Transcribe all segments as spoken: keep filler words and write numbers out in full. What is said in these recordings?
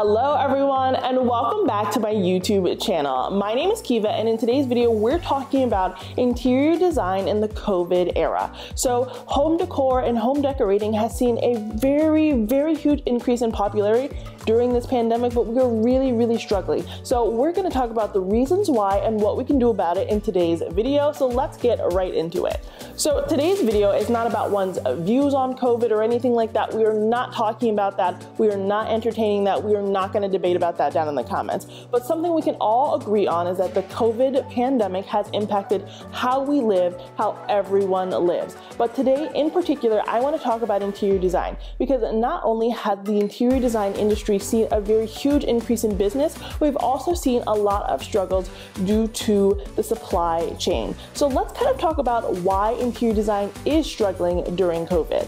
Hello everyone and welcome back to my YouTube channel. My name is Kiva and in today's video we're talking about interior design in the COVID era. So home decor and home decorating has seen a very, very huge increase in popularity during this pandemic, but we are really, really struggling. So we're gonna talk about the reasons why and what we can do about it in today's video. So let's get right into it. So today's video is not about one's views on COVID or anything like that. We are not talking about that. We are not entertaining that. We are not gonna debate about that down in the comments. But something we can all agree on is that the COVID pandemic has impacted how we live, how everyone lives. But today in particular, I wanna talk about interior design, because not only has the interior design industry we've seen a very huge increase in business, we've also seen a lot of struggles due to the supply chain. So let's kind of talk about why interior design is struggling during COVID.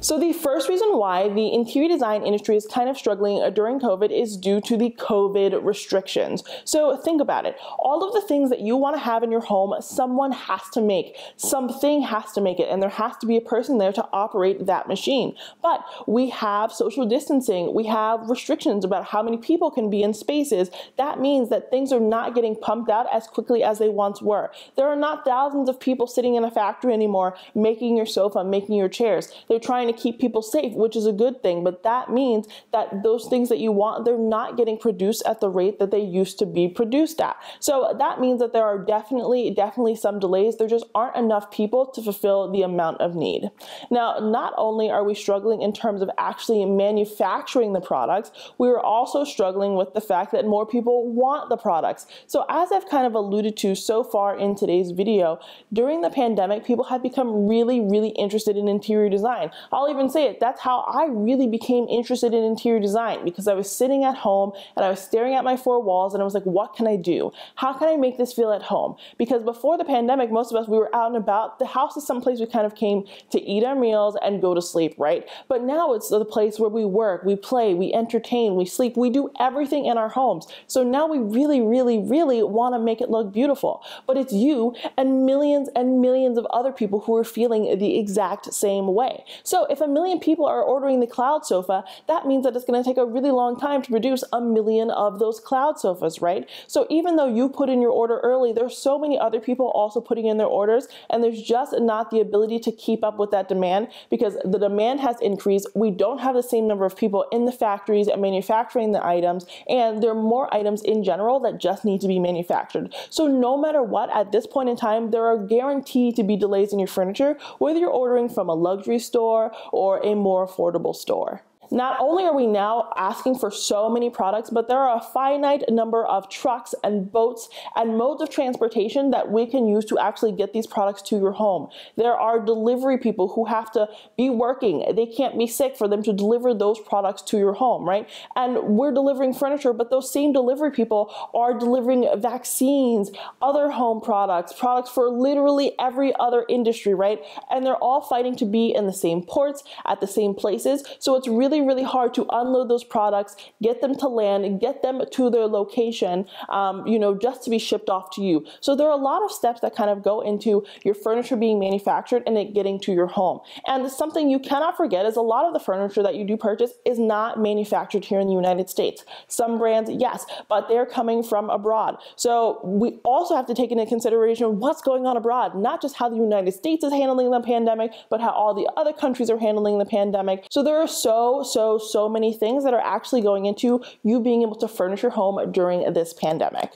So the first reason why the interior design industry is kind of struggling during COVID is due to the COVID restrictions. So think about it. All of the things that you want to have in your home, someone has to make. Something has to make it, and there has to be a person there to operate that machine. But we have social distancing. We have restrictions about how many people can be in spaces. That means that things are not getting pumped out as quickly as they once were. There are not thousands of people sitting in a factory anymore making your sofa, making your chairs. They're trying to keep people safe, which is a good thing, but that means that those things that you want, they're not getting produced at the rate that they used to be produced at. So that means that there are definitely, definitely some delays. There just aren't enough people to fulfill the amount of need. Now, not only are we struggling in terms of actually manufacturing the products, we are also struggling with the fact that more people want the products. So as I've kind of alluded to so far in today's video, during the pandemic, people have become really, really interested in interior design. I'll even say it, that's how I really became interested in interior design, because I was sitting at home and I was staring at my four walls and I was like, what can I do? How can I make this feel at home? Because before the pandemic, most of us, we were out and about. The house is someplace we kind of came to eat our meals and go to sleep, right? But now it's the place where we work, we play, we entertain, we sleep, we do everything in our homes. So now we really, really, really want to make it look beautiful. But it's you and millions and millions of other people who are feeling the exact same way. So if a million people are ordering the cloud sofa, that means that it's going to take a really long time to produce a million of those cloud sofas, right? So even though you put in your order early, there's so many other people also putting in their orders, and there's just not the ability to keep up with that demand, because the demand has increased. We don't have the same number of people in the factories and manufacturing the items, and there are more items in general that just need to be manufactured. So no matter what, at this point in time, there are guaranteed to be delays in your furniture, whether you're ordering from a luxury store or a more affordable store. Not only are we now asking for so many products, but there are a finite number of trucks and boats and modes of transportation that we can use to actually get these products to your home. There are delivery people who have to be working. They can't be sick for them to deliver those products to your home, right? And we're delivering furniture, but those same delivery people are delivering vaccines, other home products, products for literally every other industry, right? And they're all fighting to be in the same ports, at the same places. So it's really really hard to unload those products, get them to land, and get them to their location, um, you know, just to be shipped off to you. So there are a lot of steps that kind of go into your furniture being manufactured and it getting to your home. And something you cannot forget is a lot of the furniture that you do purchase is not manufactured here in the United States. Some brands, yes, but they're coming from abroad. So we also have to take into consideration what's going on abroad, not just how the United States is handling the pandemic, but how all the other countries are handling the pandemic. So there are so, so, so many things that are actually going into you being able to furnish your home during this pandemic.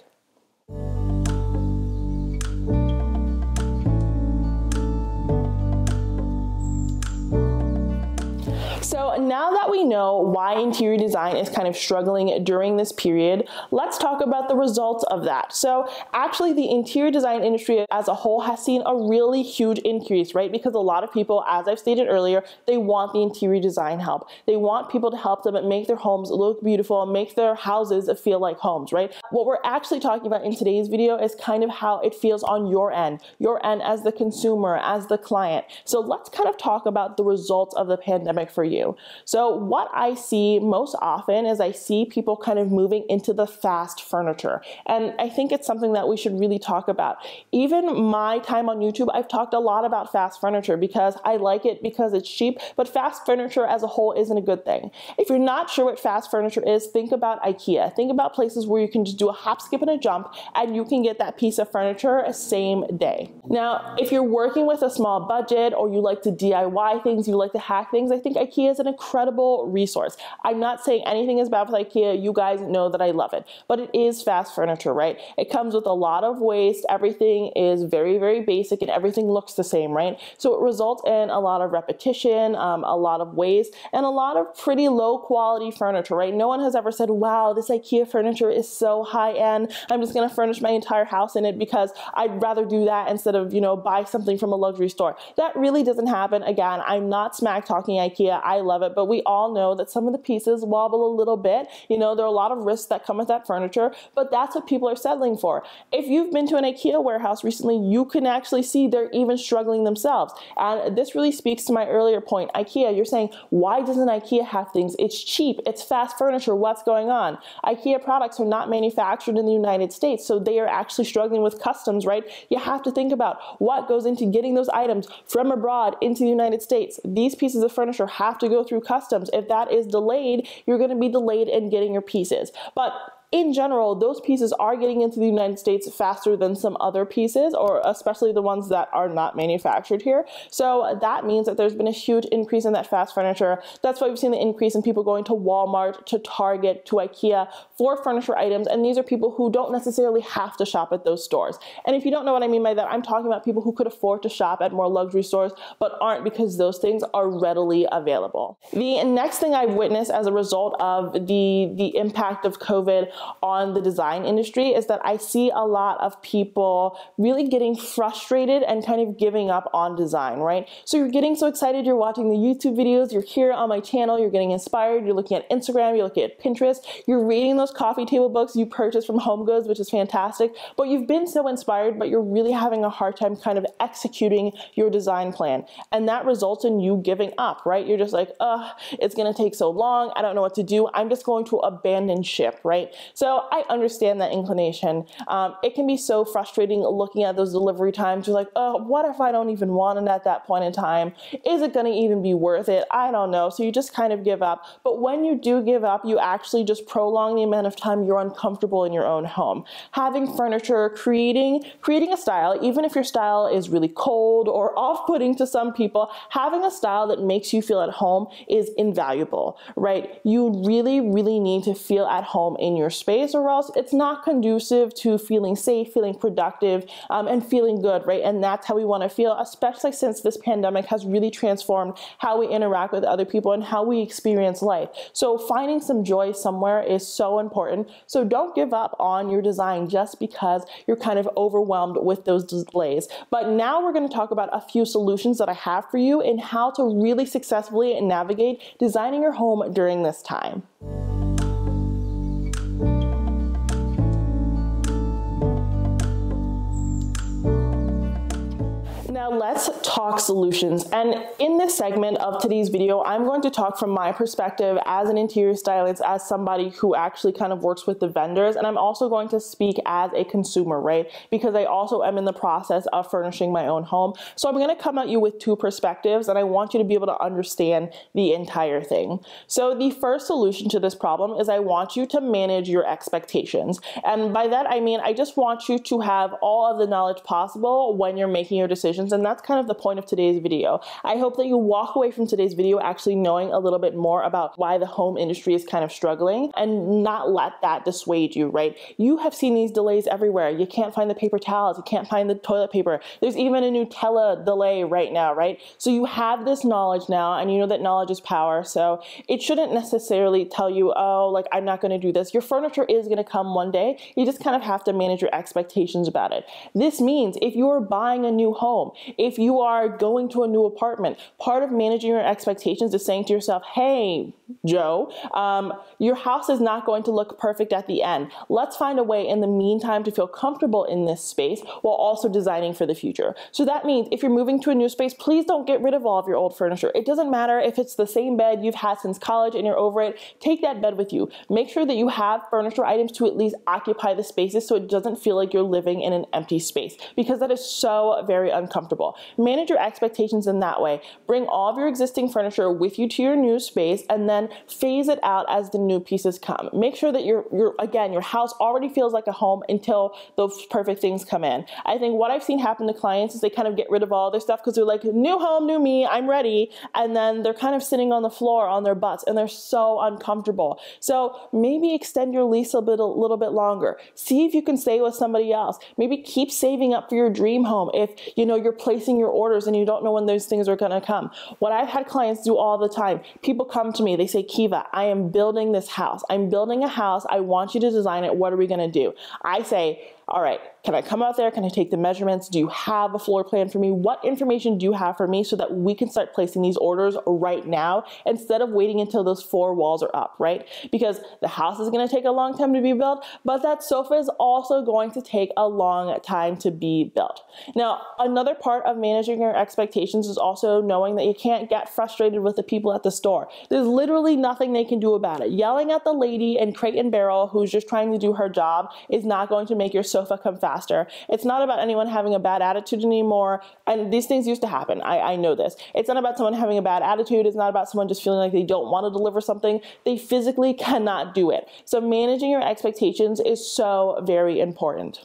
So now that we know why interior design is kind of struggling during this period, let's talk about the results of that. So actually the interior design industry as a whole has seen a really huge increase, right? Because a lot of people, as I've stated earlier, they want the interior design help. They want people to help them make their homes look beautiful and make their houses feel like homes, right? What we're actually talking about in today's video is kind of how it feels on your end, your end as the consumer, as the client. So let's kind of talk about the results of the pandemic for you. So what I see most often is I see people kind of moving into the fast furniture. And I think it's something that we should really talk about. Even my time on YouTube, I've talked a lot about fast furniture because I like it because it's cheap, but fast furniture as a whole isn't a good thing. If you're not sure what fast furniture is, think about IKEA. Think about places where you can just do a hop, skip, and a jump, and you can get that piece of furniture same day. Now, if you're working with a small budget or you like to D I Y things, you like to hack things, I think IKEA is an incredible resource. I'm not saying anything is bad with IKEA. You guys know that I love it, but it is fast furniture, right? It comes with a lot of waste. Everything is very, very basic and everything looks the same, right? So it results in a lot of repetition, um, a lot of waste, and a lot of pretty low quality furniture, right? No one has ever said, wow, this IKEA furniture is so high end. I'm just going to furnish my entire house in it because I'd rather do that instead of, you know, buy something from a luxury store. That really doesn't happen. Again, I'm not smack talking IKEA. I love it, but we all know that some of the pieces wobble a little bit. You know, there are a lot of risks that come with that furniture, but that's what people are settling for. If you've been to an IKEA warehouse recently, you can actually see they're even struggling themselves. And this really speaks to my earlier point. IKEA, you're saying, why doesn't IKEA have things? It's cheap. It's fast furniture. What's going on? IKEA products are not manufactured in the United States, so they are actually struggling with customs, right? You have to think about what goes into getting those items from abroad into the United States. These pieces of furniture have to go through customs. If that is delayed, you're going to be delayed in getting your pieces. But in general, those pieces are getting into the United States faster than some other pieces, or especially the ones that are not manufactured here. So that means that there's been a huge increase in that fast furniture. That's why we've seen the increase in people going to Walmart, to Target, to IKEA for furniture items. And these are people who don't necessarily have to shop at those stores. And if you don't know what I mean by that, I'm talking about people who could afford to shop at more luxury stores, but aren't because those things are readily available. The next thing I've witnessed as a result of the, the impact of COVID on the design industry is that I see a lot of people really getting frustrated and kind of giving up on design, right? So you're getting so excited, you're watching the YouTube videos, you're here on my channel, you're getting inspired, you're looking at Instagram, you're looking at Pinterest, you're reading those coffee table books you purchased from HomeGoods, which is fantastic, but you've been so inspired, but you're really having a hard time kind of executing your design plan. And that results in you giving up, right? You're just like, ugh, it's gonna take so long, I don't know what to do, I'm just going to abandon ship, right? So I understand that inclination. Um, it can be so frustrating looking at those delivery times. You're like, oh, what if I don't even want it at that point in time? Is it going to even be worth it? I don't know. So you just kind of give up. But when you do give up, you actually just prolong the amount of time you're uncomfortable in your own home. Having furniture, creating, creating a style, even if your style is really cold or off-putting to some people, having a style that makes you feel at home is invaluable, right? You really, really need to feel at home in your space, or else it's not conducive to feeling safe, feeling productive, um, and feeling good, right? And that's how we want to feel, especially since this pandemic has really transformed how we interact with other people and how we experience life. So finding some joy somewhere is so important. So don't give up on your design just because you're kind of overwhelmed with those delays. But now we're going to talk about a few solutions that I have for you in how to really successfully navigate designing your home during this time. Now let's talk solutions. And in this segment of today's video, I'm going to talk from my perspective as an interior stylist, as somebody who actually kind of works with the vendors. And I'm also going to speak as a consumer, right? Because I also am in the process of furnishing my own home. So I'm going to come at you with two perspectives, and I want you to be able to understand the entire thing. So the first solution to this problem is I want you to manage your expectations. And by that, I mean, I just want you to have all of the knowledge possible when you're making your decisions. And that's kind of the point of today's video. I hope that you walk away from today's video actually knowing a little bit more about why the home industry is kind of struggling, and not let that dissuade you, right? You have seen these delays everywhere. You can't find the paper towels. You can't find the toilet paper. There's even a Nutella delay right now, right? So you have this knowledge now, and you know that knowledge is power. So it shouldn't necessarily tell you, oh, like, I'm not going to do this. Your furniture is going to come one day. You just kind of have to manage your expectations about it. This means if you're buying a new home, if if you are going to a new apartment, part of managing your expectations is saying to yourself, hey, Joe, um, your house is not going to look perfect at the end. Let's find a way in the meantime to feel comfortable in this space while also designing for the future. So that means if you're moving to a new space, please don't get rid of all of your old furniture. It doesn't matter if it's the same bed you've had since college and you're over it. Take that bed with you. Make sure that you have furniture items to at least occupy the spaces so it doesn't feel like you're living in an empty space, because that is so very uncomfortable. Manage your expectations in that way. Bring all of your existing furniture with you to your new space and then phase it out as the new pieces come. Make sure that your, your again, your house already feels like a home until those perfect things come in. I think what I've seen happen to clients is they kind of get rid of all their stuff because they're like, new home, new me, I'm ready. And then they're kind of sitting on the floor on their butts and they're so uncomfortable. So maybe extend your lease a bit, a little bit longer. See if you can stay with somebody else. Maybe keep saving up for your dream home if you know you're placing your orders and you don't know when those things are gonna come. What I've had clients do all the time, people come to me, they say, Kiva, I am building this house. I'm building a house. I want you to design it. What are we gonna do? I say, all right, can I come out there? Can I take the measurements? Do you have a floor plan for me? What information do you have for me so that we can start placing these orders right now instead of waiting until those four walls are up, right? Because the house is going to take a long time to be built, but that sofa is also going to take a long time to be built. Now, another part of managing your expectations is also knowing that you can't get frustrated with the people at the store. There's literally nothing they can do about it. Yelling at the lady in Crate and Barrel who's just trying to do her job is not going to make your sofa come faster. It's not about anyone having a bad attitude anymore. And these things used to happen. I, I know this. It's not about someone having a bad attitude. It's not about someone just feeling like they don't want to deliver something. They physically cannot do it. So managing your expectations is so very important.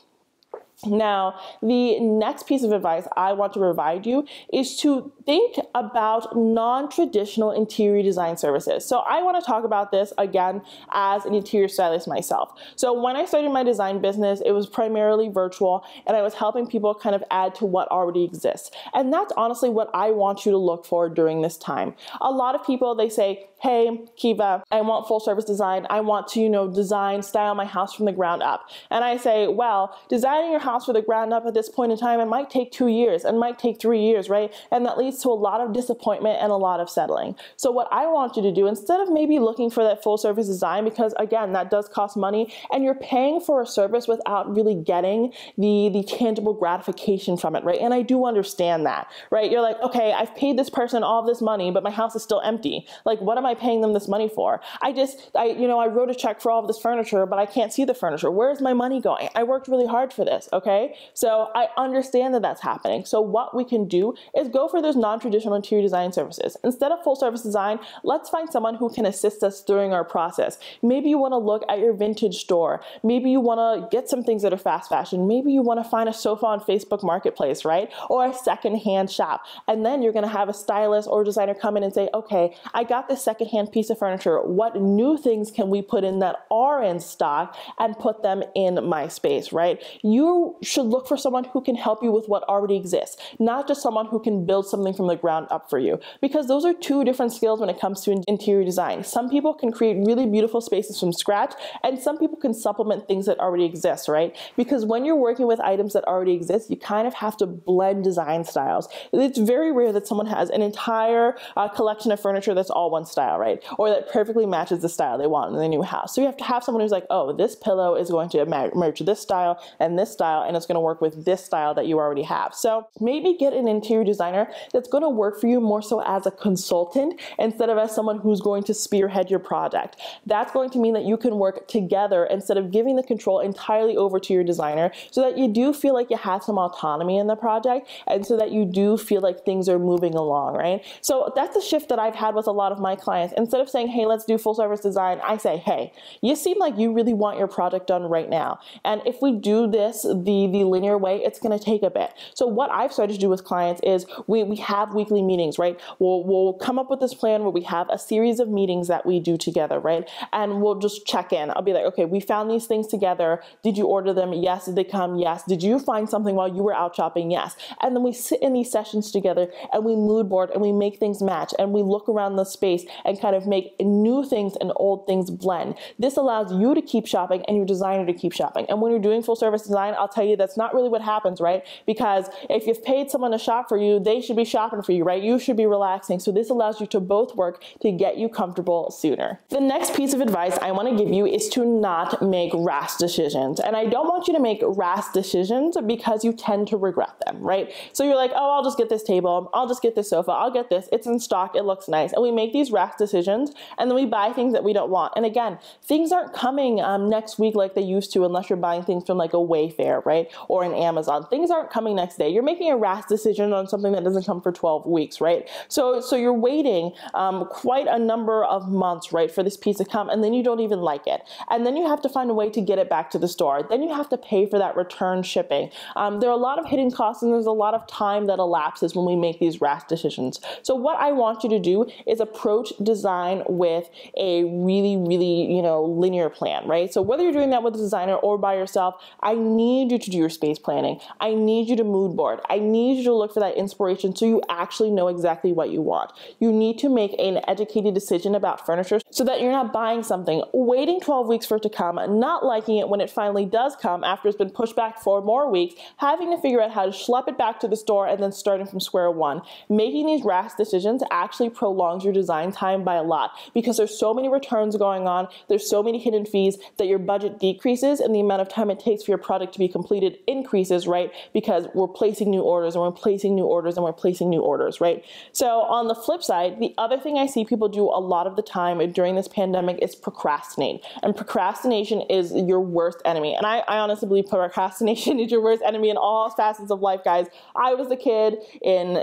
Now, the next piece of advice I want to provide you is to think about non-traditional interior design services. So I want to talk about this again as an interior stylist myself. So when I started my design business, it was primarily virtual and I was helping people kind of add to what already exists. And that's honestly what I want you to look for during this time. A lot of people, they say, hey, Kiva, I want full service design. I want to, you know, design, style my house from the ground up. And I say, well, designing your house for the ground up at this point in time, it might take two years, it might take three years, right? And that leads to a lot of disappointment and a lot of settling. So what I want you to do, instead of maybe looking for that full service design, because again, that does cost money and you're paying for a service without really getting the, the tangible gratification from it, right? And I do understand that, right? You're like, okay, I've paid this person all this money, but my house is still empty. Like, what am I paying them this money for? I just, I, you know, I wrote a check for all of this furniture, but I can't see the furniture. Where's my money going? I worked really hard for this. Okay. So I understand that that's happening. So what we can do is go for those non-traditional interior design services. Instead of full service design, let's find someone who can assist us during our process. Maybe you want to look at your vintage store. Maybe you want to get some things that are fast fashion. Maybe you want to find a sofa on Facebook Marketplace, right? Or a secondhand shop. And then you're going to have a stylist or designer come in and say, okay, I got this secondhand piece of furniture. What new things can we put in that are in stock and put them in my space, right? You're should look for someone who can help you with what already exists, not just someone who can build something from the ground up for you, because those are two different skills when it comes to interior design. Some people can create really beautiful spaces from scratch, and some people can supplement things that already exist, right? Because when you're working with items that already exist, you kind of have to blend design styles. It's very rare that someone has an entire uh, collection of furniture that's all one style, right? Or that perfectly matches the style they want in their new house. So you have to have someone who's like, oh, this pillow is going to merge this style and this style, and it's going to work with this style that you already have. So maybe get an interior designer that's going to work for you more so as a consultant instead of as someone who's going to spearhead your project. That's going to mean that you can work together instead of giving the control entirely over to your designer, so that you do feel like you have some autonomy in the project and so that you do feel like things are moving along, right? So that's a shift that I've had with a lot of my clients. Instead of saying, hey, let's do full service design, I say, hey, you seem like you really want your project done right now. And if we do this the, the linear way, it's going to take a bit. So what I've started to do with clients is we, we have weekly meetings, right? We'll, we'll come up with this plan where we have a series of meetings that we do together, right? And we'll just check in. I'll be like, okay, we found these things together. Did you order them? Yes. Did they come? Yes. Did you find something while you were out shopping? Yes. And then we sit in these sessions together and we mood board and we make things match and we look around the space and kind of make new things and old things blend. This allows you to keep shopping and your designer to keep shopping. And when you're doing full service design, I'll tell you that's not really what happens, right? Because if you've paid someone to shop for you, they should be shopping for you, right? You should be relaxing. So this allows you to both work to get you comfortable sooner. The next piece of advice I want to give you is to not make rash decisions. And I don't want you to make rash decisions because you tend to regret them, right? So you're like, oh, I'll just get this table. I'll just get this sofa. I'll get this. It's in stock. It looks nice. And we make these rash decisions and then we buy things that we don't want. And again, things aren't coming um, next week like they used to unless you're buying things from like a Wayfair, right? Or an Amazon. Things aren't coming next day. You're making a rash decision on something that doesn't come for twelve weeks, right? So, so you're waiting um, quite a number of months, right, for this piece to come, and then you don't even like it. And then you have to find a way to get it back to the store. Then you have to pay for that return shipping. Um, there are a lot of hidden costs and there's a lot of time that elapses when we make these rash decisions. So what I want you to do is approach design with a really, really, you know, linear plan, right? So whether you're doing that with a designer or by yourself, I need you to do your space planning. I need you to mood board. I need you to look for that inspiration so you actually know exactly what you want. You need to make an educated decision about furniture so that you're not buying something, waiting twelve weeks for it to come, not liking it when it finally does come after it's been pushed back four more weeks, having to figure out how to schlep it back to the store and then starting from square one. Making these rash decisions actually prolongs your design time by a lot because there's so many returns going on, there's so many hidden fees that your budget decreases and the amount of time it takes for your product to be completed increases, right? Because we're placing new orders and we're placing new orders and we're placing new orders, right? So on the flip side, the other thing I see people do a lot of the time during this pandemic is procrastinate. And procrastination is your worst enemy. And I, I honestly believe procrastination is your worst enemy in all facets of life, guys. I was a kid in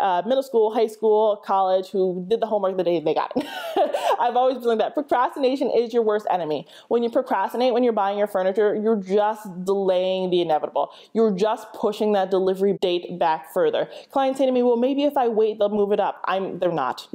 uh, middle school, high school, college who did the homework the day they got it. I've always been like that. Procrastination is your worst enemy. When you procrastinate, when you're buying your furniture, you're just delaying the inevitable. You're just pushing that delivery date back further. Clients say to me, well, maybe if I wait, they'll move it up. I'm, they're not.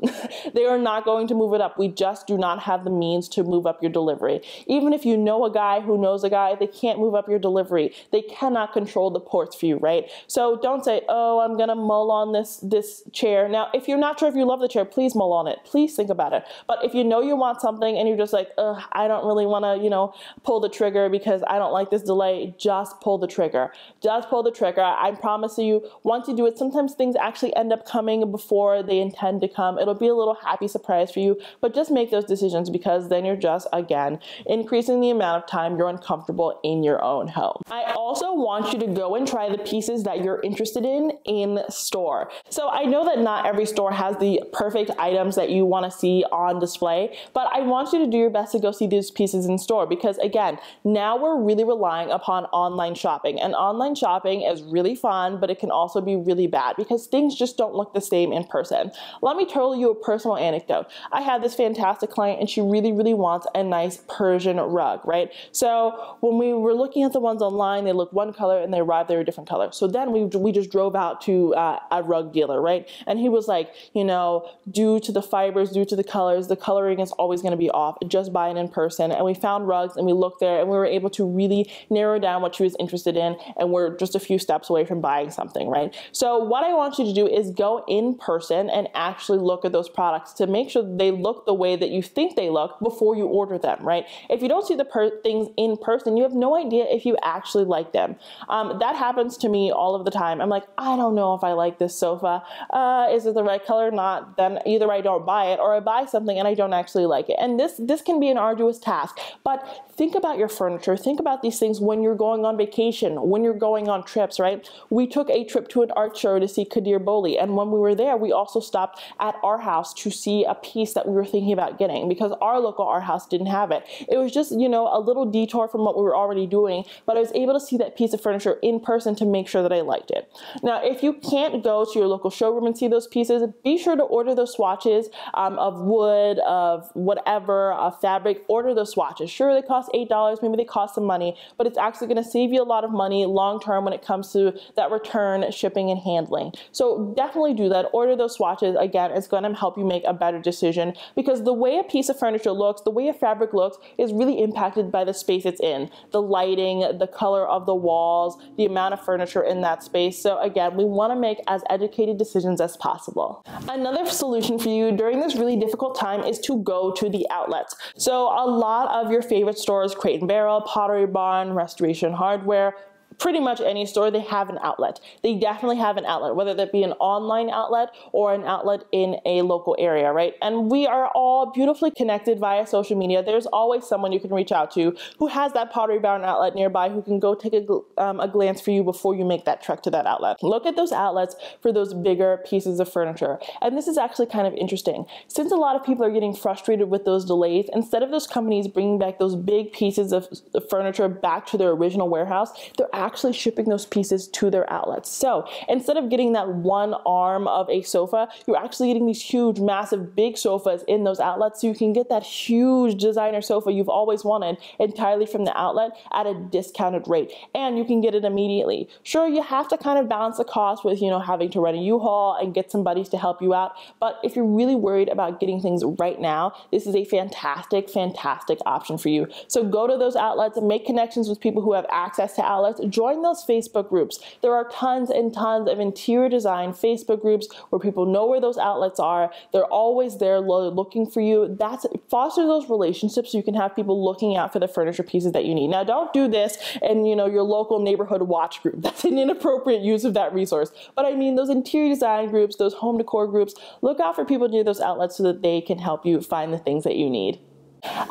They are not going to move it up. We just do not have the means to move up your delivery. Even if you know a guy who knows a guy, they can't move up your delivery. They cannot control the ports for you, right? So don't say, oh, I'm going to mull on this, this chair. Now, if you're not sure if you love the chair, please mull on it. Please think about it. But if you know you want something and you're just like, ugh, I don't really want to, you know, pull the trigger because I don't like this delay, just pull the trigger. Just pull the trigger. I promise you, once you do it, sometimes things actually end up coming before they intend to come. It'll be a little happy surprise for you, but just make those decisions because then you're just, again, increasing the amount of time you're uncomfortable in your own home. I also want you to go and try the pieces that you're interested in in store. So I know that not every store has the perfect items that you want to see on display, but I want you to do your best to go see these pieces in store because, again, now we're really relying upon online shopping, and online shopping is really fun, but it can also be really bad because things just don't look the same in person. Let me tell you a personal anecdote. I had this fantastic client and she really, really wants a nice Persian rug, right? So when we were looking at the ones online, they looked one color and they arrived, they were a different color. So then we, we just drove out to uh, a rug dealer, right? And he was like, you know, due to the fibers, due to the colors, the coloring is always going to be off. Just buy it in person. And we found rugs and we looked there and we were able to really narrow down what she was interested in. And we're just a few steps away from buying something, right? So what I want you to do is go in person and actually look at those products to make sure they look the way that you think they look before you order them, right? If you don't see the per things in person, you have no idea if you actually like them. Um, that happens to me all of the time. I'm like, I don't know if I like this sofa. Uh, is it the right color or not? Then either I don't buy it or I buy something and I don't actually like it. And this, this can be an arduous task, but think about your furniture. Think about these things when you're going on vacation, when you're going on trips, right? We took a trip to an art show to see Kadir Boli. And when we were there, we also stopped at our house to see a piece that we were thinking about getting because our local art house didn't have it. It was just, you know, a little detour from what we were already doing, but I was able to see that piece of furniture in person to make sure that I liked it. Now, if you can't go to your local showroom and see those pieces, be sure to order those swatches um, of wood, of whatever, of fabric. Order those swatches. Sure, they cost eight dollars, maybe they cost some money, but it's actually going to save you a lot of money long term when it comes to that return shipping and handling. So definitely do that. Order those swatches. Again, it's going to help you make a better decision because the way a piece of furniture looks, the way a fabric looks is really impacted by the space it's in, the lighting, the color of the walls, the amount of furniture in that space. So again, we want to make as educated decisions as possible. Another solution for you during this this really difficult time is to go to the outlets. So a lot of your favorite stores, Crate and Barrel, Pottery Barn, Restoration Hardware, pretty much any store, they have an outlet. They definitely have an outlet, whether that be an online outlet or an outlet in a local area, right? And we are all beautifully connected via social media. There's always someone you can reach out to who has that Pottery Barn outlet nearby, who can go take a, gl um, a glance for you before you make that trek to that outlet. Look at those outlets for those bigger pieces of furniture. And this is actually kind of interesting. Since a lot of people are getting frustrated with those delays, instead of those companies bringing back those big pieces of furniture back to their original warehouse, they're actually actually shipping those pieces to their outlets. So instead of getting that one arm of a sofa, you're actually getting these huge, massive, big sofas in those outlets, so you can get that huge designer sofa you've always wanted entirely from the outlet at a discounted rate, and you can get it immediately. Sure, you have to kind of balance the cost with, you know, having to rent a U-Haul and get somebody to help you out, but if you're really worried about getting things right now, this is a fantastic, fantastic option for you. So go to those outlets and make connections with people who have access to outlets. Join those Facebook groups. There are tons and tons of interior design Facebook groups where people know where those outlets are. They're always there looking for you. That's foster those relationships so you can have people looking out for the furniture pieces that you need. Now, don't do this in, you know, your local neighborhood watch group. That's an inappropriate use of that resource. But I mean those interior design groups, those home decor groups, look out for people near those outlets so that they can help you find the things that you need.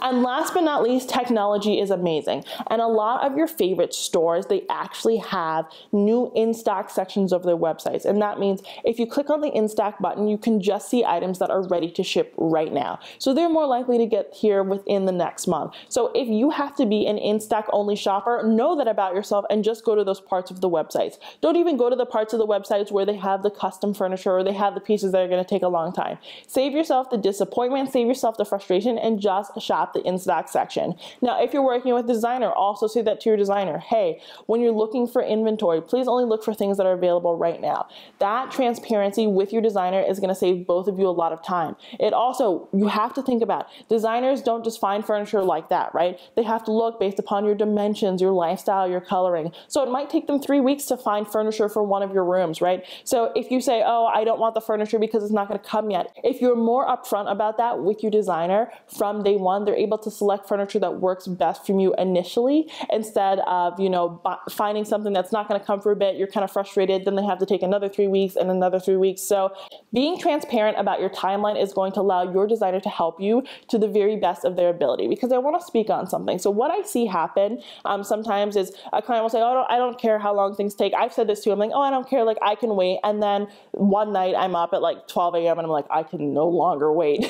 And last but not least, technology is amazing. And a lot of your favorite stores, they actually have new in-stock sections of their websites. And that means if you click on the in-stock button, you can just see items that are ready to ship right now. So they're more likely to get here within the next month. So if you have to be an in-stock only shopper, know that about yourself and just go to those parts of the websites. Don't even go to the parts of the websites where they have the custom furniture or they have the pieces that are going to take a long time. Save yourself the disappointment, save yourself the frustration, and just shop the in-stock section. Now, if you're working with a designer, also say that to your designer. Hey, when you're looking for inventory, please only look for things that are available right now. That transparency with your designer is going to save both of you a lot of time. It also, you have to think about, designers don't just find furniture like that, right? They have to look based upon your dimensions, your lifestyle, your coloring. So it might take them three weeks to find furniture for one of your rooms, right? So if you say, oh, I don't want the furniture because it's not going to come yet. If you're more upfront about that with your designer from day one, they're able to select furniture that works best for you initially, instead of, you know, finding something that's not going to come for a bit, you're kind of frustrated, then they have to take another three weeks and another three weeks. So being transparent about your timeline is going to allow your designer to help you to the very best of their ability, because I want to speak on something. So what I see happen um, sometimes is a client will say, oh, I don't, I don't care how long things take. I've said this to him, like, oh, I don't care. Like, I can wait. And then one night I'm up at like twelve A M and I'm like, I can no longer wait.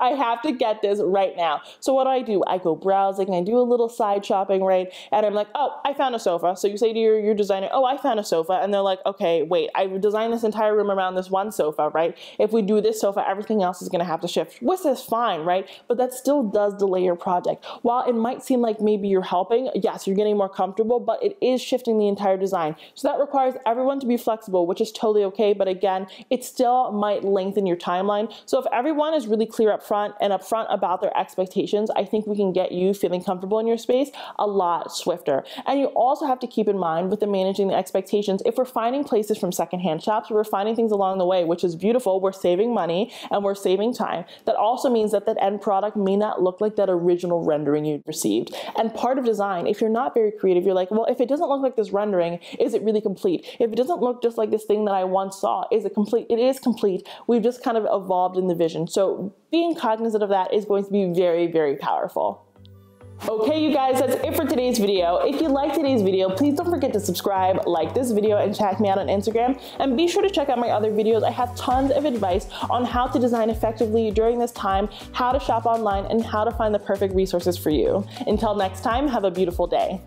I have to get this right now. So what do I do? I go browsing, I do a little side shopping, right? And I'm like, oh, I found a sofa. So you say to your, your designer, oh, I found a sofa. And they're like, okay, wait, I designed this entire room around this one sofa, right? If we do this sofa, everything else is going to have to shift, which is fine, right? But that still does delay your project. While it might seem like maybe you're helping, yes, you're getting more comfortable, but it is shifting the entire design. So that requires everyone to be flexible, which is totally okay. But again, it still might lengthen your timeline. So if everyone is really clear up front and upfront about their expectations, I think we can get you feeling comfortable in your space a lot swifter. And you also have to keep in mind with the managing the expectations, if we're finding places from secondhand shops, we're finding things along the way, which is beautiful. We're saving money and we're saving time. That also means that that end product may not look like that original rendering you received. And part of design, if you're not very creative, you're like, well, if it doesn't look like this rendering, is it really complete? If it doesn't look just like this thing that I once saw, is it complete? It is complete. We've just kind of evolved in the vision. So being cognizant of that is going to be very Very, very powerful. Okay, you guys, that's it for today's video. If you liked today's video, please don't forget to subscribe, like this video, and check me out on Instagram. And be sure to check out my other videos. I have tons of advice on how to design effectively during this time, how to shop online, and how to find the perfect resources for you. Until next time, have a beautiful day.